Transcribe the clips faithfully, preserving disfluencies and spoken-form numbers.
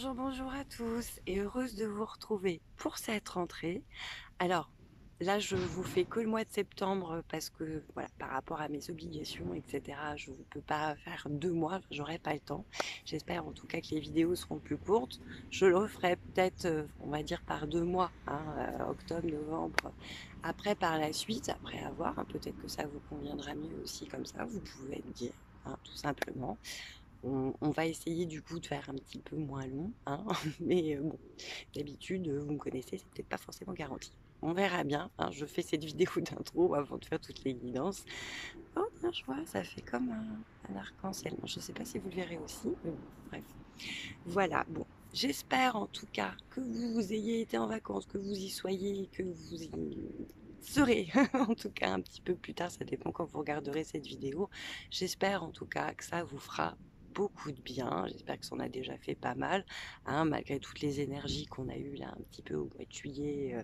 Bonjour, bonjour à tous et heureuse de vous retrouver pour cette rentrée. Alors là, je vous fais que le mois de septembre parce que voilà, par rapport à mes obligations, et cetera, je ne peux pas faire deux mois, j'aurai pas le temps. J'espère en tout cas que les vidéos seront plus courtes. Je le ferai peut-être, on va dire, par deux mois, hein, octobre, novembre. Après, par la suite, après avoir, hein, peut-être que ça vous conviendra mieux aussi comme ça, vous pouvez me dire, hein, tout simplement. On, on va essayer du coup de faire un petit peu moins long, hein, mais euh, bon, d'habitude, vous me connaissez, c'est peut-être pas forcément garanti. On verra bien, hein, je fais cette vidéo d'intro avant de faire toutes les guidances. Oh, bien, je vois, ça fait comme un, un arc-en-ciel. Je ne sais pas si vous le verrez aussi, mais bon, bref. Voilà, bon, j'espère en tout cas que vous, vous ayez été en vacances, que vous y soyez, que vous y... serez en tout cas un petit peu plus tard, ça dépend quand vous regarderez cette vidéo. J'espère en tout cas que ça vous fera beaucoup de bien, j'espère que ça en a déjà fait pas mal, hein, malgré toutes les énergies qu'on a eues là un petit peu au mois de juillet euh,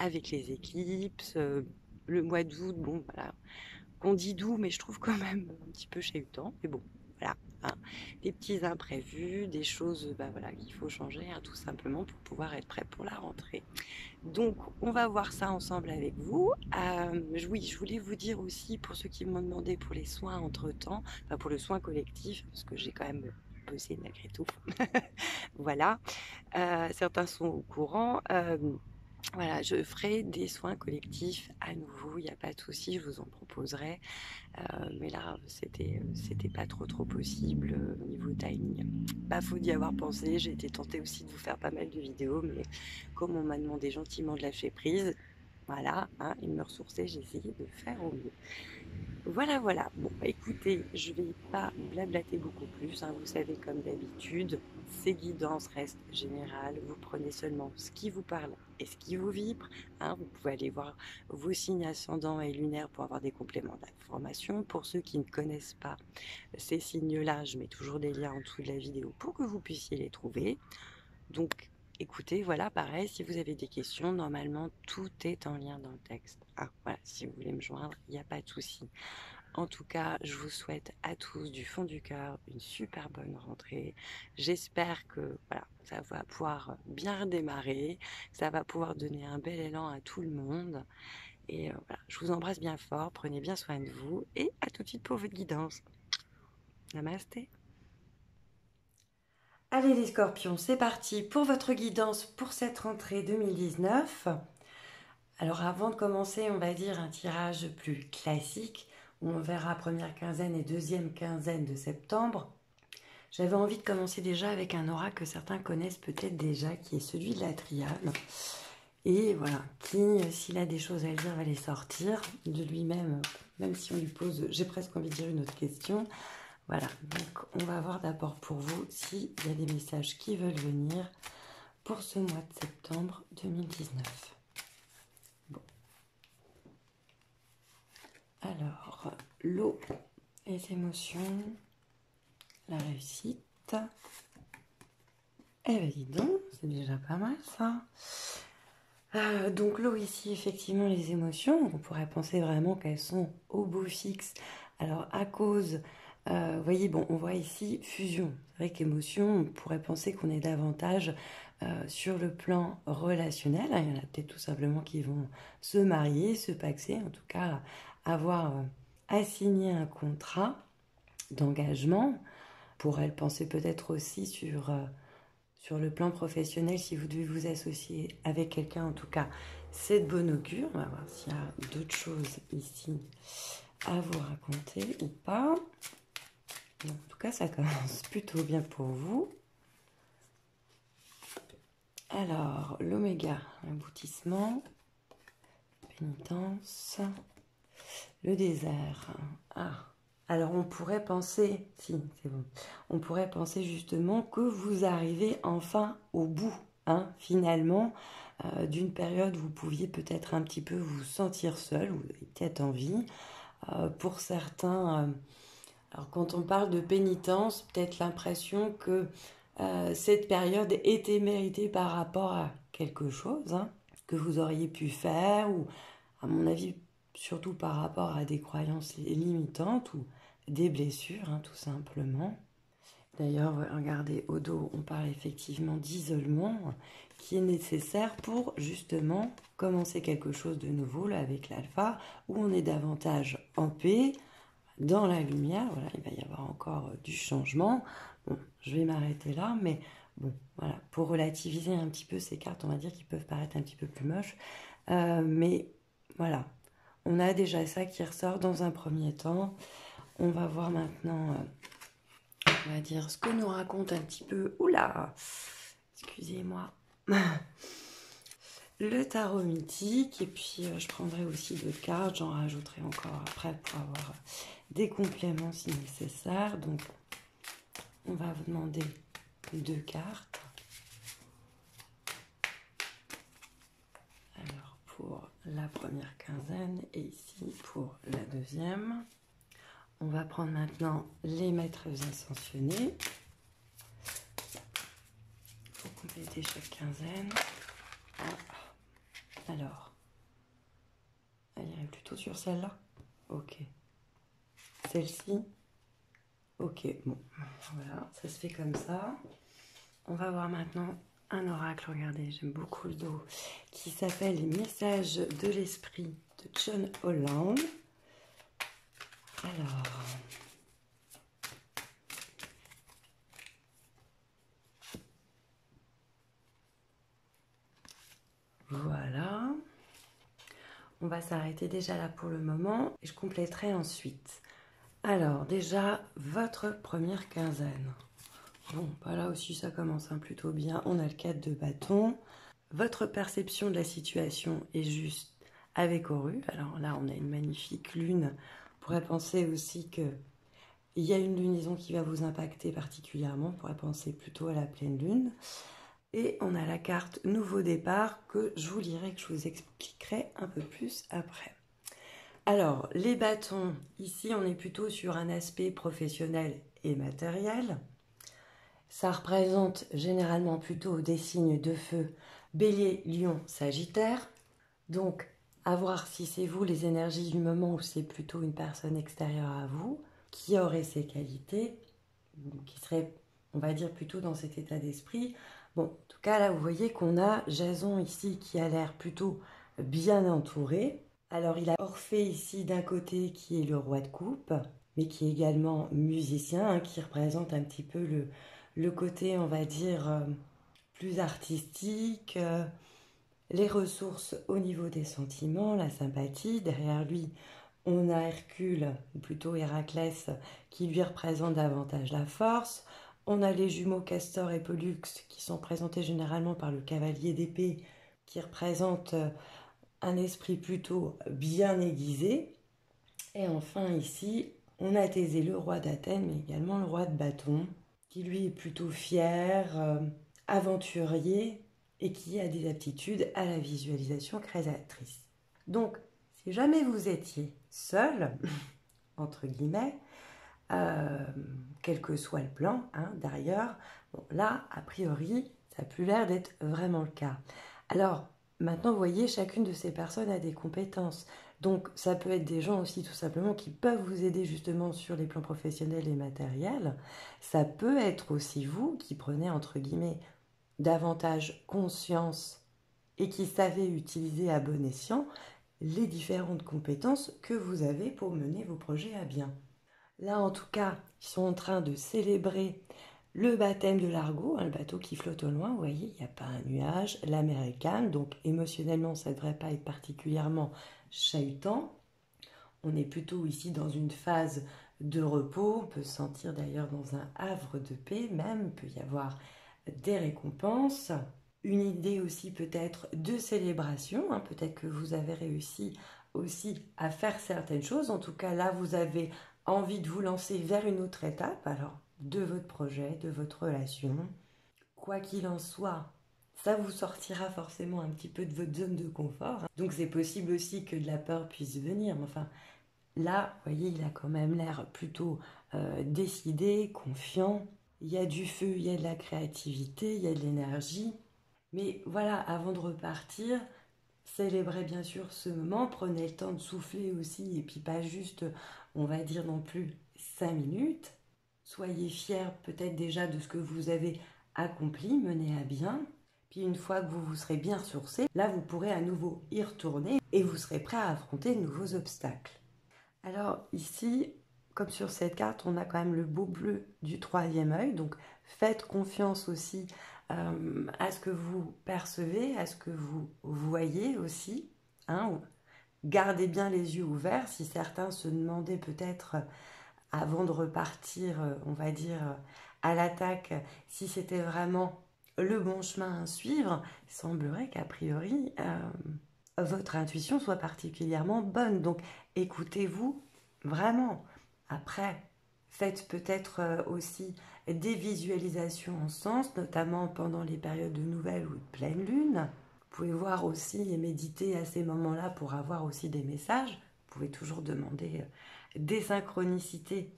avec les éclipses, euh, le mois d'août, bon voilà, qu'on dit doux mais je trouve quand même un petit peu chahutant, mais bon voilà, hein, des petits imprévus, des choses bah, voilà, qu'il faut changer, hein, tout simplement pour pouvoir être prêt pour la rentrée. Donc on va voir ça ensemble avec vous. Euh, oui, je voulais vous dire aussi, pour ceux qui m'ont demandé pour les soins entre temps, enfin pour le soin collectif, parce que j'ai quand même bossé malgré tout, voilà, euh, certains sont au courant, euh, voilà, je ferai des soins collectifs à nouveau, il n'y a pas de souci, je vous en proposerai. Euh, mais là, c'était c'était pas trop trop possible au euh, niveau timing. Bah, faut d'y avoir pensé, j'ai été tentée aussi de vous faire pas mal de vidéos, mais comme on m'a demandé gentiment de lâcher prise, voilà, hein, il me ressourçait, j'ai essayé de faire au mieux. Voilà, voilà. Bon, bah, écoutez, je vais pas blablater beaucoup plus, hein, vous savez, comme d'habitude, ces guidances restent générales, vous prenez seulement ce qui vous parle et ce qui vous vibre, hein, vous pouvez aller voir vos signes ascendants et lunaires pour avoir des compléments d'information. Pour ceux qui ne connaissent pas ces signes-là, je mets toujours des liens en dessous de la vidéo pour que vous puissiez les trouver. Donc, écoutez, voilà, pareil, si vous avez des questions, normalement, tout est en lien dans le texte. Ah, voilà, si vous voulez me joindre, il n'y a pas de souci. En tout cas, je vous souhaite à tous du fond du cœur une super bonne rentrée. J'espère que voilà, ça va pouvoir bien redémarrer, ça va pouvoir donner un bel élan à tout le monde. Et euh, voilà, je vous embrasse bien fort, prenez bien soin de vous et à tout de suite pour votre guidance. Namasté. Allez les scorpions, c'est parti pour votre guidance pour cette rentrée deux mille dix-neuf. Alors avant de commencer, on va dire un tirage plus classique. On verra première quinzaine et deuxième quinzaine de septembre. J'avais envie de commencer déjà avec un oracle que certains connaissent peut-être déjà, qui est celui de la triade. Et voilà, qui, s'il a des choses à dire, va les sortir de lui-même, même si on lui pose, j'ai presque envie de dire une autre question. Voilà, donc on va voir d'abord pour vous s'il y a des messages qui veulent venir pour ce mois de septembre deux mille dix-neuf. Bon. Alors, l'eau, les émotions, la réussite. Eh bien, dis donc, c'est déjà pas mal ça. Euh, donc l'eau ici, effectivement, les émotions, on pourrait penser vraiment qu'elles sont au beau fixe. Alors, à cause... Vous euh, voyez, bon, on voit ici fusion. C'est vrai qu'émotion, on pourrait penser qu'on est davantage euh, sur le plan relationnel. Il y en a peut-être tout simplement qui vont se marier, se paxer, en tout cas avoir euh, assigné un contrat d'engagement. Pourrait le penser peut-être aussi sur, euh, sur le plan professionnel, si vous devez vous associer avec quelqu'un, en tout cas, c'est de bon augure. On va voir s'il y a d'autres choses ici à vous raconter ou pas. En tout cas, ça commence plutôt bien pour vous. Alors, l'oméga, l'aboutissement, pénitence, le désert. Ah, alors on pourrait penser, si, c'est bon, on pourrait penser justement que vous arrivez enfin au bout, hein, finalement, euh, d'une période où vous pouviez peut-être un petit peu vous sentir seul, vous avez peut-être envie. Euh, pour certains... Euh, Alors quand on parle de pénitence, peut-être l'impression que euh, cette période était méritée par rapport à quelque chose, hein, que vous auriez pu faire, ou à mon avis surtout par rapport à des croyances limitantes ou des blessures, hein, tout simplement. D'ailleurs, regardez, au dos, on parle effectivement d'isolement qui est nécessaire pour justement commencer quelque chose de nouveau là avec l'alpha, où on est davantage en paix, dans la lumière. Voilà, il va y avoir encore du changement. Bon, je vais m'arrêter là, mais bon, voilà, pour relativiser un petit peu ces cartes, on va dire qu'ils peuvent paraître un petit peu plus moches, euh, mais voilà, on a déjà ça qui ressort dans un premier temps. On va voir maintenant, euh, on va dire, ce que nous raconte un petit peu, oula, excusez-moi, le tarot mythique, et puis euh, je prendrai aussi d'autres cartes, j'en rajouterai encore après pour avoir des compléments si nécessaire. Donc, on va vous demander deux cartes. Alors, pour la première quinzaine et ici pour la deuxième. On va prendre maintenant les maîtres ascensionnés pour compléter chaque quinzaine. Ah. Alors, elle irait plutôt sur celle-là. Ok. Celle-ci. Ok, bon, voilà, ça se fait comme ça. On va voir maintenant un oracle, regardez, j'aime beaucoup le dos, qui s'appelle « Les messages de l'esprit » de John Holland. Alors, voilà, on va s'arrêter déjà là pour le moment et je compléterai ensuite. Alors, déjà, votre première quinzaine. Bon, bah là aussi, ça commence hein, plutôt bien. On a le quatre de bâton. Votre perception de la situation est juste avec Horus. Alors là, on a une magnifique lune. On pourrait penser aussi qu'il y a une lunaison qui va vous impacter particulièrement. On pourrait penser plutôt à la pleine lune. Et on a la carte Nouveau départ que je vous lirai, que je vous expliquerai un peu plus après. Alors, les bâtons, ici, on est plutôt sur un aspect professionnel et matériel. Ça représente généralement plutôt des signes de feu, bélier, lion, sagittaire. Donc, à voir si c'est vous les énergies du moment ou c'est plutôt une personne extérieure à vous qui aurait ces qualités, qui serait, on va dire, plutôt dans cet état d'esprit. Bon, en tout cas, là, vous voyez qu'on a Jason ici qui a l'air plutôt bien entouré. Alors, il a Orphée ici d'un côté qui est le roi de coupe, mais qui est également musicien, hein, qui représente un petit peu le, le côté, on va dire, euh, plus artistique, euh, les ressources au niveau des sentiments, la sympathie. Derrière lui, on a Hercule, ou plutôt Héraclès, qui lui représente davantage la force. On a les jumeaux Castor et Pollux, qui sont présentés généralement par le cavalier d'épée, qui représente Euh, un esprit plutôt bien aiguisé. Et enfin ici, on a Thésée, le roi d'Athènes, mais également le roi de bâton, qui lui est plutôt fier, euh, aventurier, et qui a des aptitudes à la visualisation créatrice. Donc, si jamais vous étiez seul, entre guillemets, euh, quel que soit le plan, hein, d'ailleurs, bon, là, a priori, ça n'a plus l'air d'être vraiment le cas. Alors, maintenant, vous voyez, chacune de ces personnes a des compétences. Donc, ça peut être des gens aussi, tout simplement, qui peuvent vous aider justement sur les plans professionnels et matériels. Ça peut être aussi vous qui prenez, entre guillemets, davantage conscience et qui savez utiliser à bon escient les différentes compétences que vous avez pour mener vos projets à bien. Là, en tout cas, ils sont en train de célébrer le baptême de l'argot, hein, le bateau qui flotte au loin, vous voyez, il n'y a pas un nuage, la mer est calme, donc émotionnellement, ça ne devrait pas être particulièrement chahutant. On est plutôt ici dans une phase de repos, on peut se sentir d'ailleurs dans un havre de paix même, il peut y avoir des récompenses. Une idée aussi peut-être de célébration, hein, peut-être que vous avez réussi aussi à faire certaines choses, en tout cas là, vous avez envie de vous lancer vers une autre étape, alors de votre projet, de votre relation. Quoi qu'il en soit, ça vous sortira forcément un petit peu de votre zone de confort. Donc c'est possible aussi que de la peur puisse venir. Enfin, là, vous voyez, il a quand même l'air plutôt euh, décidé, confiant. Il y a du feu, il y a de la créativité, il y a de l'énergie. Mais voilà, avant de repartir, célébrez bien sûr ce moment. Prenez le temps de souffler aussi, et puis pas juste, on va dire non plus, cinq minutes. Soyez fiers peut-être déjà de ce que vous avez accompli, mené à bien. Puis une fois que vous vous serez bien ressourcé, là vous pourrez à nouveau y retourner et vous serez prêt à affronter de nouveaux obstacles. Alors ici, comme sur cette carte, on a quand même le beau bleu du troisième œil. Donc faites confiance aussi euh, à ce que vous percevez, à ce que vous voyez aussi. Hein, gardez bien les yeux ouverts. Si certains se demandaient peut-être avant de repartir, on va dire, à l'attaque, si c'était vraiment le bon chemin à suivre, il semblerait qu'a priori, euh, votre intuition soit particulièrement bonne. Donc, écoutez-vous vraiment. Après, faites peut-être aussi des visualisations en sens, notamment pendant les périodes de nouvelle ou de pleine lune. Vous pouvez voir aussi et méditer à ces moments-là pour avoir aussi des messages. Vous pouvez toujours demander des synchronicités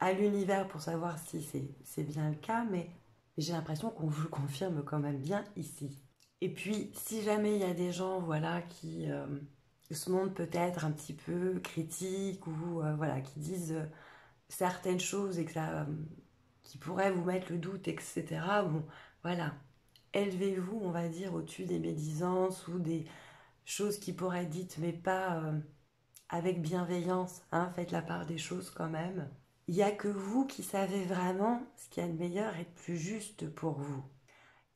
à l'univers pour savoir si c'est bien le cas, mais j'ai l'impression qu'on vous le confirme quand même bien ici. Et puis, si jamais il y a des gens, voilà, qui euh, se montrent peut-être un petit peu critiques ou euh, voilà, qui disent euh, certaines choses et que ça, euh, qui pourraient vous mettre le doute, et cetera. Bon, voilà, élevez-vous, on va dire, au-dessus des médisances ou des choses qui pourraient être dites, mais pas euh, avec bienveillance. Hein, faites la part des choses quand même. Il n'y a que vous qui savez vraiment ce qu'il y a de meilleur et de plus juste pour vous.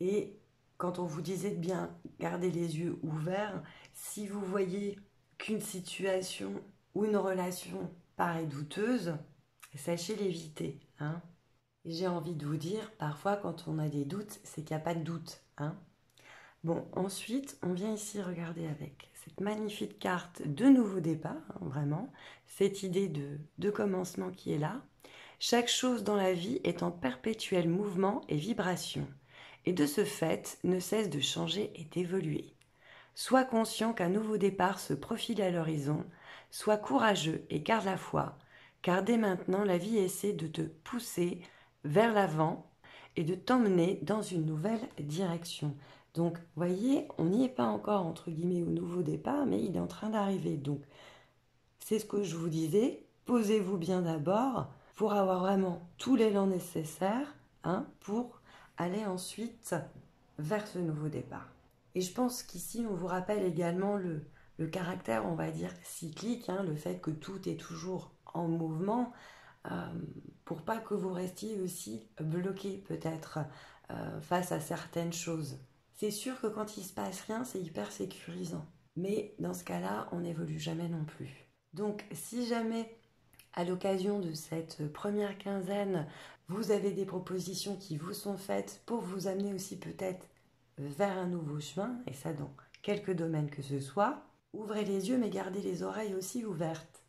Et quand on vous disait de bien garder les yeux ouverts, si vous voyez qu'une situation ou une relation paraît douteuse, sachez l'éviter. Hein. J'ai envie de vous dire, parfois quand on a des doutes, c'est qu'il n'y a pas de doute. Hein. Bon, ensuite, on vient ici regarder avec cette magnifique carte de nouveau départ, hein, vraiment, cette idée de, de commencement qui est là. Chaque chose dans la vie est en perpétuel mouvement et vibration, et de ce fait, ne cesse de changer et d'évoluer. Sois conscient qu'un nouveau départ se profile à l'horizon, sois courageux et garde la foi, car dès maintenant, la vie essaie de te pousser vers l'avant et de t'emmener dans une nouvelle direction. Donc, vous voyez, on n'y est pas encore, entre guillemets, au nouveau départ, mais il est en train d'arriver. Donc, c'est ce que je vous disais, posez-vous bien d'abord pour avoir vraiment tout l'élan nécessaire, hein, pour aller ensuite vers ce nouveau départ. Et je pense qu'ici, on vous rappelle également le, le caractère, on va dire, cyclique, hein, le fait que tout est toujours en mouvement, euh, pour pas que vous restiez aussi bloqué, peut-être, euh, face à certaines choses. C'est sûr que quand il ne se passe rien, c'est hyper sécurisant. Mais dans ce cas-là, on n'évolue jamais non plus. Donc, si jamais, à l'occasion de cette première quinzaine, vous avez des propositions qui vous sont faites pour vous amener aussi peut-être vers un nouveau chemin, et ça dans quelques domaines que ce soit, ouvrez les yeux mais gardez les oreilles aussi ouvertes.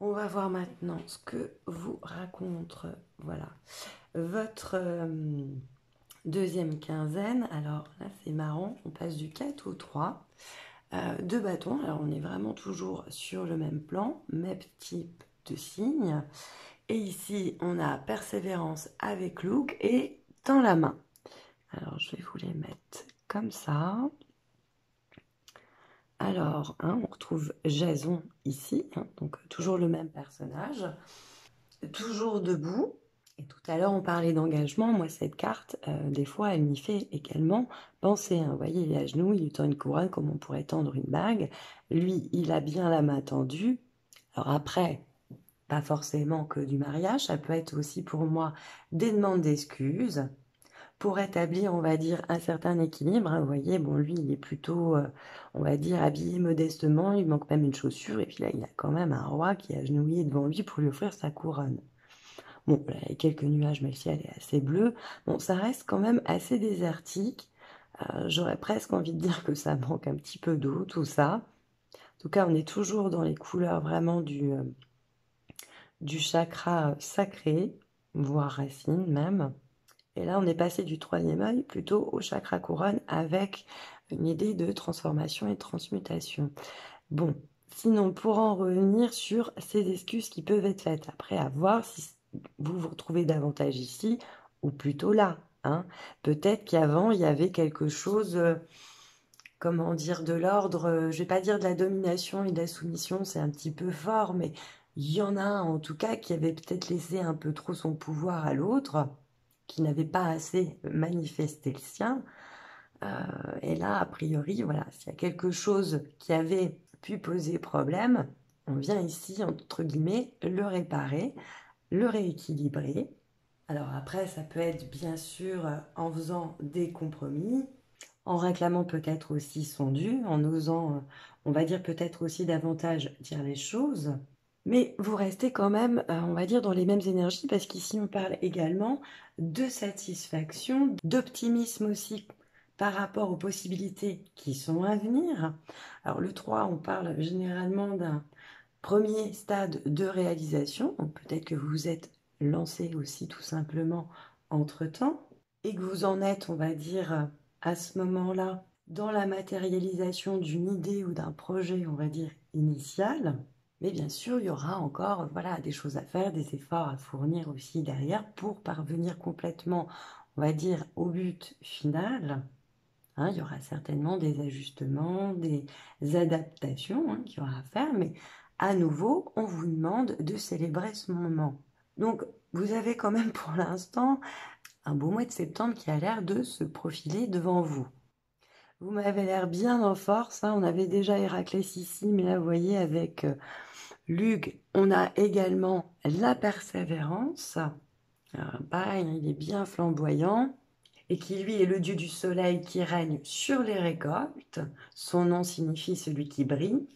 On va voir maintenant ce que vous raconte, voilà, votre... Euh, deuxième quinzaine, alors là c'est marrant, on passe du quatre au trois, euh, deux bâtons, alors on est vraiment toujours sur le même plan, même type de signe, et ici on a persévérance avec look et tend la main. Alors je vais vous les mettre comme ça, alors hein, on retrouve Jason ici, hein, donc toujours le même personnage, toujours debout. Et tout à l'heure, on parlait d'engagement. Moi, cette carte, euh, des fois, elle m'y fait également penser. Hein. Vous voyez, il est à genoux, il tend une couronne comme on pourrait tendre une bague. Lui, il a bien la main tendue. Alors après, pas forcément que du mariage. Ça peut être aussi pour moi des demandes d'excuses pour établir, on va dire, un certain équilibre. Hein. Vous voyez, bon, lui, il est plutôt, euh, on va dire, habillé modestement. Il manque même une chaussure. Et puis là, il a quand même un roi qui est agenouillé devant lui pour lui offrir sa couronne. Bon, là, il y a quelques nuages, mais le ciel est assez bleu. Bon, ça reste quand même assez désertique. Euh, J'aurais presque envie de dire que ça manque un petit peu d'eau, tout ça. En tout cas, on est toujours dans les couleurs vraiment du, euh, du chakra sacré, voire racine même. Et là, on est passé du troisième œil plutôt au chakra couronne avec une idée de transformation et de transmutation. Bon, sinon, pour en revenir sur ces excuses qui peuvent être faites, après, à voir si vous vous retrouvez davantage ici ou plutôt là. Hein. Peut-être qu'avant, il y avait quelque chose, euh, comment dire, de l'ordre, euh, je ne vais pas dire de la domination et de la soumission, c'est un petit peu fort, mais il y en a un en tout cas qui avait peut-être laissé un peu trop son pouvoir à l'autre, qui n'avait pas assez manifesté le sien. Euh, et là, a priori, voilà, s'il y a quelque chose qui avait pu poser problème, on vient ici, entre guillemets, le réparer, le rééquilibrer. Alors après, ça peut être bien sûr en faisant des compromis, en réclamant peut-être aussi son dû, en osant, on va dire peut-être aussi davantage dire les choses. Mais vous restez quand même, on va dire, dans les mêmes énergies, parce qu'ici on parle également de satisfaction, d'optimisme aussi par rapport aux possibilités qui sont à venir. Alors le trois, on parle généralement d'un premier stade de réalisation. Donc peut-être que vous vous êtes lancé aussi tout simplement entre-temps et que vous en êtes, on va dire, à ce moment-là, dans la matérialisation d'une idée ou d'un projet, on va dire, initial. Mais bien sûr, il y aura encore voilà, des choses à faire, des efforts à fournir aussi derrière pour parvenir complètement, on va dire, au but final. Hein, il y aura certainement des ajustements, des adaptations hein, qu'il y aura à faire, mais à nouveau, on vous demande de célébrer ce moment. Donc, vous avez quand même pour l'instant un beau mois de septembre qui a l'air de se profiler devant vous. Vous m'avez l'air bien en force, hein. On avait déjà Héraclès ici, mais là vous voyez avec euh, Luc, on a également la persévérance. Alors, pareil, il est bien flamboyant, et qui lui est le dieu du soleil qui règne sur les récoltes. Son nom signifie celui qui brille,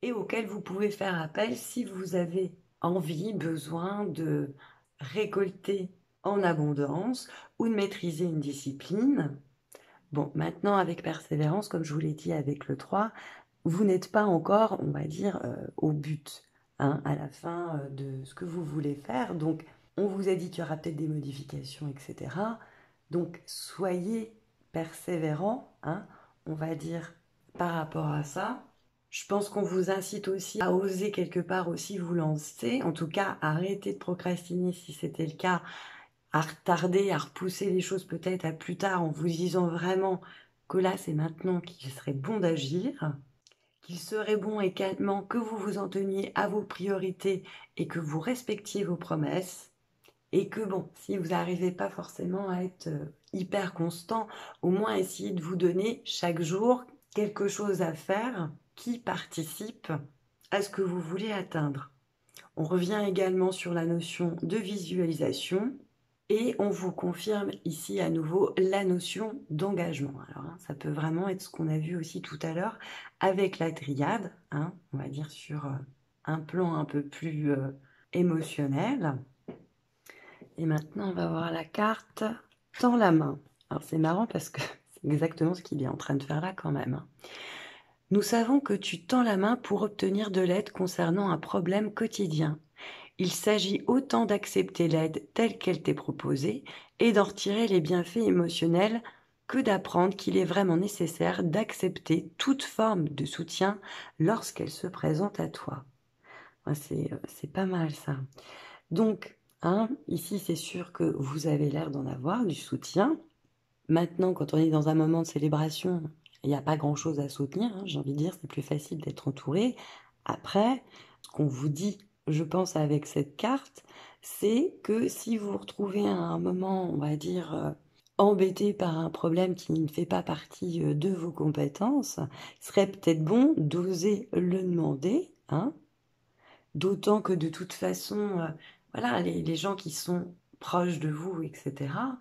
et auquel vous pouvez faire appel si vous avez envie, besoin de récolter en abondance ou de maîtriser une discipline. Bon, maintenant, avec persévérance, comme je vous l'ai dit avec le trois, vous n'êtes pas encore, on va dire, euh, au but, hein, à la fin euh, de ce que vous voulez faire. Donc, on vous a dit qu'il y aura peut-être des modifications, et cetera. Donc, soyez persévérants, hein, on va dire, par rapport à ça. Je pense qu'on vous incite aussi à oser quelque part aussi vous lancer. En tout cas, arrêtez de procrastiner si c'était le cas, à retarder, à repousser les choses peut-être à plus tard en vous disant vraiment que là c'est maintenant qu'il serait bon d'agir, qu'il serait bon également que vous vous en teniez à vos priorités et que vous respectiez vos promesses et que bon, si vous n'arrivez pas forcément à être hyper constant, au moins essayez de vous donner chaque jour quelque chose à faire qui participe à ce que vous voulez atteindre. On revient également sur la notion de visualisation. Et on vous confirme ici à nouveau la notion d'engagement. Alors, hein, ça peut vraiment être ce qu'on a vu aussi tout à l'heure avec la triade, hein, on va dire sur un plan un peu plus euh, émotionnel. Et maintenant, on va voir la carte « Tends la main ». Alors, c'est marrant parce que c'est exactement ce qu'il est en train de faire là quand même. « Nous savons que tu tends la main pour obtenir de l'aide concernant un problème quotidien. » Il s'agit autant d'accepter l'aide telle qu'elle t'est proposée et d'en retirer les bienfaits émotionnels que d'apprendre qu'il est vraiment nécessaire d'accepter toute forme de soutien lorsqu'elle se présente à toi. C'est, c'est pas mal ça. Donc, hein, ici c'est sûr que vous avez l'air d'en avoir, du soutien. Maintenant, quand on est dans un moment de célébration, il n'y a pas grand chose à soutenir, hein, j'ai envie de dire, c'est plus facile d'être entouré. Après, ce qu'on vous dit, je pense avec cette carte, c'est que si vous vous retrouvez à un moment, on va dire, embêté par un problème qui ne fait pas partie de vos compétences, il serait peut-être bon d'oser le demander, hein. D'autant que de toute façon, euh, voilà, les, les gens qui sont proches de vous, et cetera,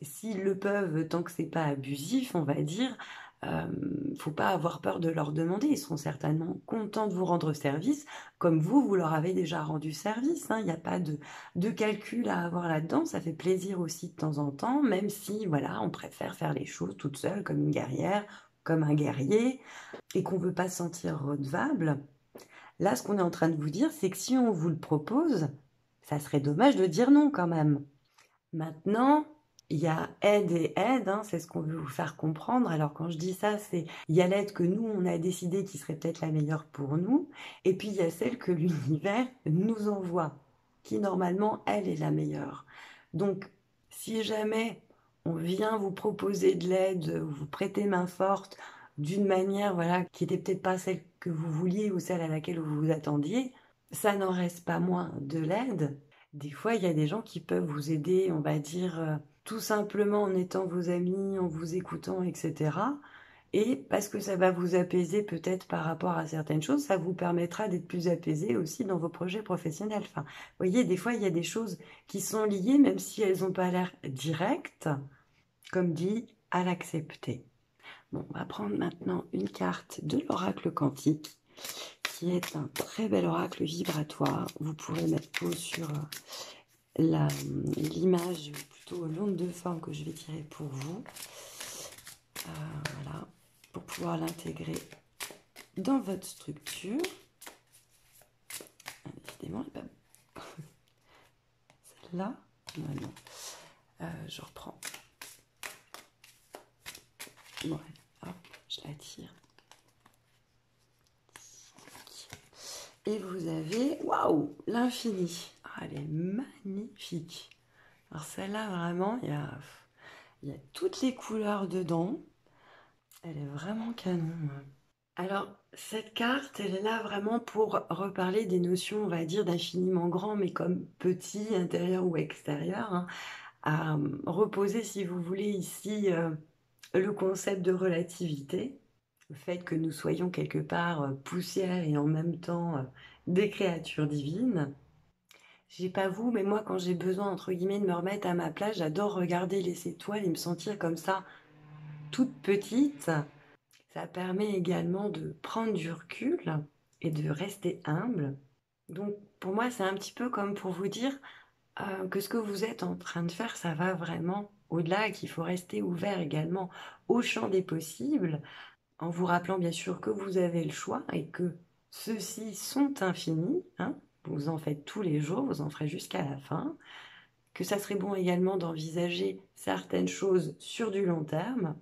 s'ils le peuvent, tant que ce n'est pas abusif, on va dire, il euh, ne faut pas avoir peur de leur demander, ils seront certainement contents de vous rendre service, comme vous, vous leur avez déjà rendu service, il n'y a pas de, de calcul à avoir là-dedans, ça fait plaisir aussi de temps en temps, même si voilà, on préfère faire les choses toute seule, comme une guerrière, comme un guerrier, et qu'on ne veut pas se sentir redevable. Là, ce qu'on est en train de vous dire, c'est que si on vous le propose, ça serait dommage de dire non quand même. Maintenant, il y a aide et aide, hein, c'est ce qu'on veut vous faire comprendre. Alors quand je dis ça, c'est il y a l'aide que nous, on a décidé qui serait peut-être la meilleure pour nous. Et puis il y a celle que l'univers nous envoie, qui normalement, elle est la meilleure. Donc si jamais on vient vous proposer de l'aide, vous prêter main forte d'une manière voilà, qui n'était peut-être pas celle que vous vouliez ou celle à laquelle vous vous attendiez, ça n'en reste pas moins de l'aide. Des fois, il y a des gens qui peuvent vous aider, on va dire, tout simplement en étant vos amis, en vous écoutant, et cetera. Et parce que ça va vous apaiser peut-être par rapport à certaines choses, ça vous permettra d'être plus apaisé aussi dans vos projets professionnels. Enfin, vous voyez, des fois, il y a des choses qui sont liées, même si elles n'ont pas l'air directes, comme dit, à l'accepter. Bon, on va prendre maintenant une carte de l'oracle quantique, qui est un très bel oracle vibratoire. Vous pourrez mettre pause sur l'image, plutôt l'onde de forme que je vais tirer pour vous. Euh, voilà, pour pouvoir l'intégrer dans votre structure. Évidemment, elle n'est pas bonne. Celle-là, non, non. Euh, je reprends. Ouais, hop, je la tire. Et vous avez, waouh, l'infini. Ah, elle est magnifique. Alors celle-là, vraiment, il y a, il y a toutes les couleurs dedans. Elle est vraiment canon. Alors, cette carte, elle est là vraiment pour reparler des notions, on va dire, d'infiniment grand, mais comme petit, intérieur ou extérieur, hein, à reposer, si vous voulez, ici, euh, le concept de relativité. Le fait que nous soyons quelque part poussière et en même temps des créatures divines. Je sais pas vous, mais moi quand j'ai besoin entre guillemets de me remettre à ma place, j'adore regarder les étoiles et me sentir comme ça, toute petite. Ça permet également de prendre du recul et de rester humble. Donc pour moi c'est un petit peu comme pour vous dire euh, que ce que vous êtes en train de faire, ça va vraiment au-delà, qu'il faut rester ouvert également au champ des possibles, en vous rappelant bien sûr que vous avez le choix et que ceux-ci sont infinis, hein, vous en faites tous les jours, vous en ferez jusqu'à la fin, que ça serait bon également d'envisager certaines choses sur du long terme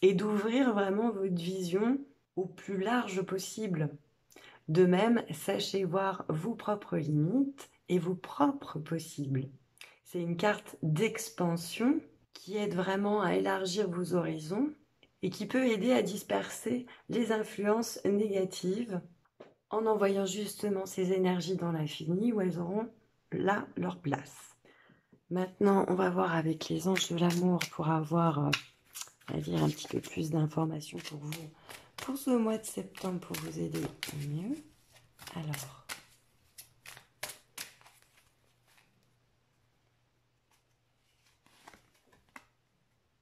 et d'ouvrir vraiment votre vision au plus large possible. De même, sachez voir vos propres limites et vos propres possibles. C'est une carte d'expansion qui aide vraiment à élargir vos horizons et qui peut aider à disperser les influences négatives en envoyant justement ces énergies dans l'infini où elles auront là leur place. Maintenant, on va voir avec les anges de l'amour pour avoir, euh, on va dire, un petit peu plus d'informations pour vous pour ce mois de septembre, pour vous aider au mieux. Alors,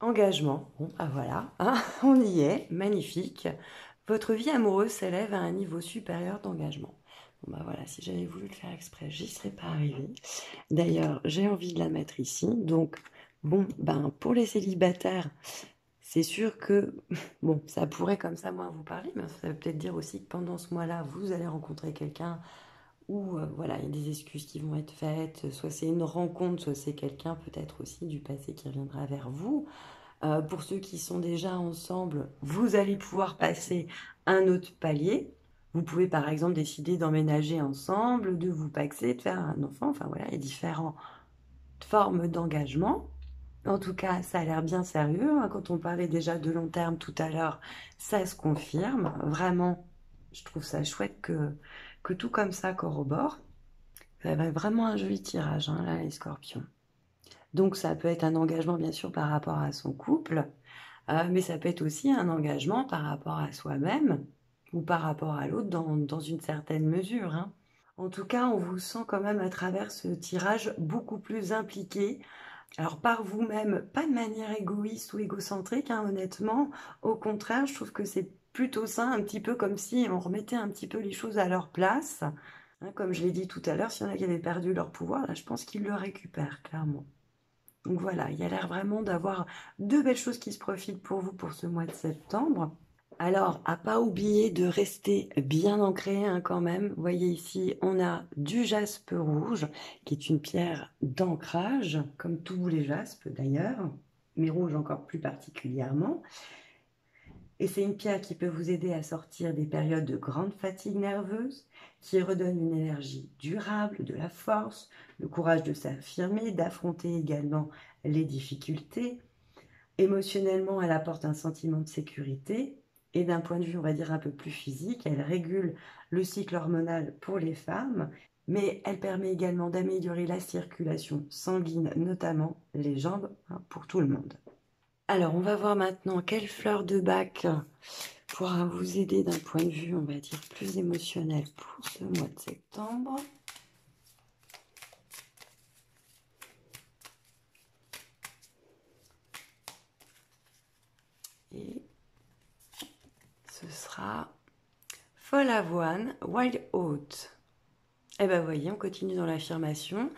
engagement, bon, ah voilà, hein, on y est, magnifique. Votre vie amoureuse s'élève à un niveau supérieur d'engagement. Bon bah voilà, si j'avais voulu le faire exprès, j'y serais pas arrivée. D'ailleurs, j'ai envie de la mettre ici. Donc, bon, ben pour les célibataires, c'est sûr que, bon, ça pourrait comme ça, moi, vous parler, mais ça veut peut-être dire aussi que pendant ce mois-là, vous allez rencontrer quelqu'un où, euh, voilà, il y a des excuses qui vont être faites. Soit c'est une rencontre, soit c'est quelqu'un peut-être aussi du passé qui reviendra vers vous. Euh, pour ceux qui sont déjà ensemble, vous allez pouvoir passer un autre palier. Vous pouvez par exemple décider d'emménager ensemble, de vous paxer, de faire un enfant. Enfin voilà, les différentes formes d'engagement. En tout cas, ça a l'air bien sérieux, hein. Quand on parlait déjà de long terme tout à l'heure, ça se confirme. Vraiment, je trouve ça chouette que, que tout comme ça corrobore. Vous avez vraiment un joli tirage, hein, là, les scorpions. Donc ça peut être un engagement bien sûr par rapport à son couple, euh, mais ça peut être aussi un engagement par rapport à soi-même ou par rapport à l'autre dans, dans une certaine mesure, hein. En tout cas, on vous sent quand même à travers ce tirage beaucoup plus impliqué. Alors par vous-même, pas de manière égoïste ou égocentrique, hein, honnêtement. Au contraire, je trouve que c'est plutôt sain, un petit peu comme si on remettait un petit peu les choses à leur place. Hein, comme je l'ai dit tout à l'heure, s'il y en a qui avaient perdu leur pouvoir, là je pense qu'ils le récupèrent clairement. Donc voilà, il y a l'air vraiment d'avoir deux belles choses qui se profilent pour vous pour ce mois de septembre. Alors, à pas oublier de rester bien ancré, hein, quand même. Vous voyez ici, on a du jaspe rouge, qui est une pierre d'ancrage, comme tous les jaspes d'ailleurs, mais rouge encore plus particulièrement. Et c'est une pierre qui peut vous aider à sortir des périodes de grande fatigue nerveuse, qui redonne une énergie durable, de la force, le courage de s'affirmer, d'affronter également les difficultés. Émotionnellement, elle apporte un sentiment de sécurité et d'un point de vue, on va dire, un peu plus physique. Elle régule le cycle hormonal pour les femmes, mais elle permet également d'améliorer la circulation sanguine, notamment les jambes, hein, pour tout le monde. Alors, on va voir maintenant quelle fleur de Bach pourra vous aider d'un point de vue, on va dire, plus émotionnel pour ce mois de septembre. Et ce sera Folle Avoine, Wild Oat. Et bien, voyez, on continue dans l'affirmation.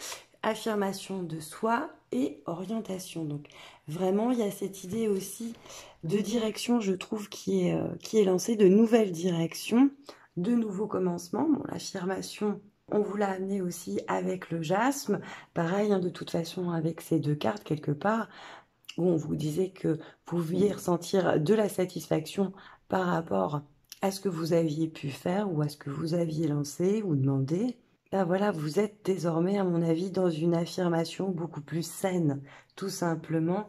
Affirmation de soi et orientation. Donc, vraiment, il y a cette idée aussi de direction, je trouve, qui est, euh, qui est lancée, de nouvelles directions, de nouveaux commencements. Bon, l'affirmation, on vous l'a amenée aussi avec le jasme. Pareil, hein, de toute façon, avec ces deux cartes, quelque part, où on vous disait que vous pouviez ressentir de la satisfaction par rapport à ce que vous aviez pu faire ou à ce que vous aviez lancé ou demandé. Ben voilà, vous êtes désormais, à mon avis, dans une affirmation beaucoup plus saine, tout simplement,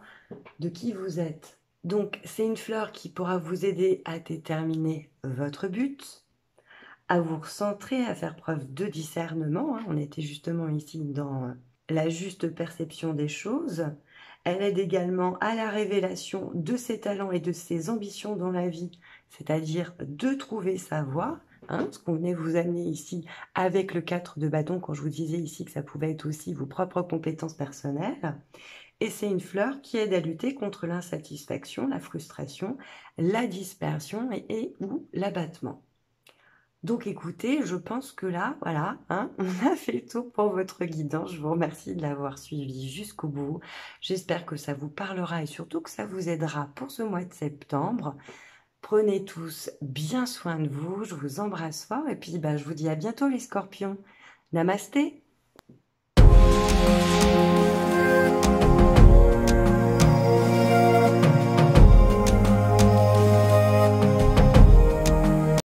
de qui vous êtes. Donc, c'est une fleur qui pourra vous aider à déterminer votre but, à vous recentrer, à faire preuve de discernement. On était justement ici dans la juste perception des choses. Elle aide également à la révélation de ses talents et de ses ambitions dans la vie, c'est-à-dire de trouver sa voie. Hein, ce qu'on venait vous amener ici avec le quatre de bâton, quand je vous disais ici que ça pouvait être aussi vos propres compétences personnelles. Et c'est une fleur qui aide à lutter contre l'insatisfaction, la frustration, la dispersion et, et ou l'abattement. Donc écoutez, je pense que là, voilà, hein, on a fait le tour pour votre guidance. Je vous remercie de l'avoir suivi jusqu'au bout. J'espère que ça vous parlera et surtout que ça vous aidera pour ce mois de septembre. Prenez tous bien soin de vous, je vous embrasse fort et puis bah, je vous dis à bientôt les scorpions. Namasté.